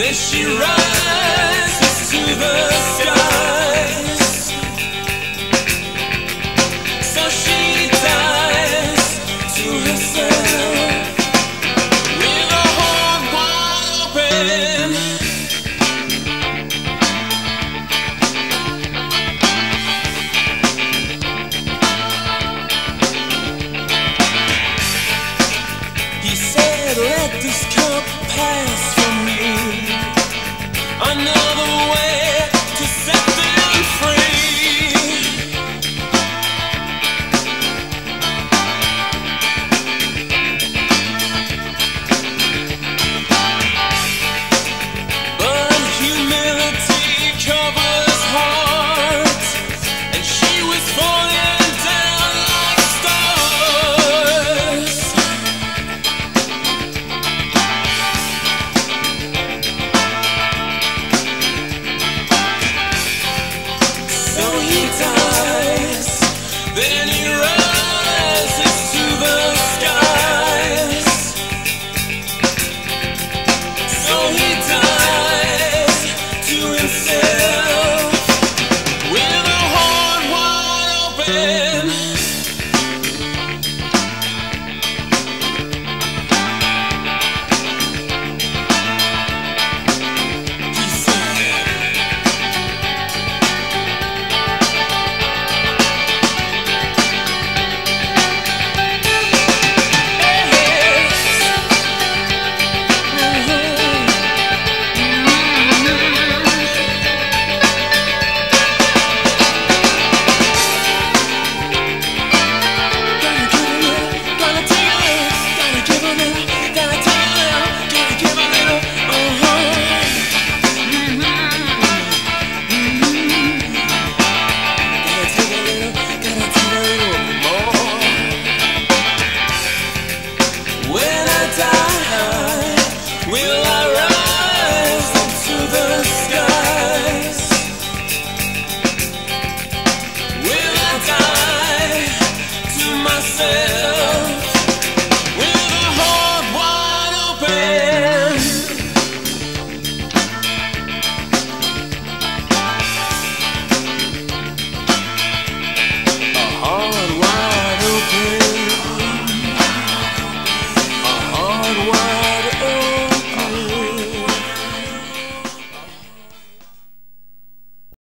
Then she rises to the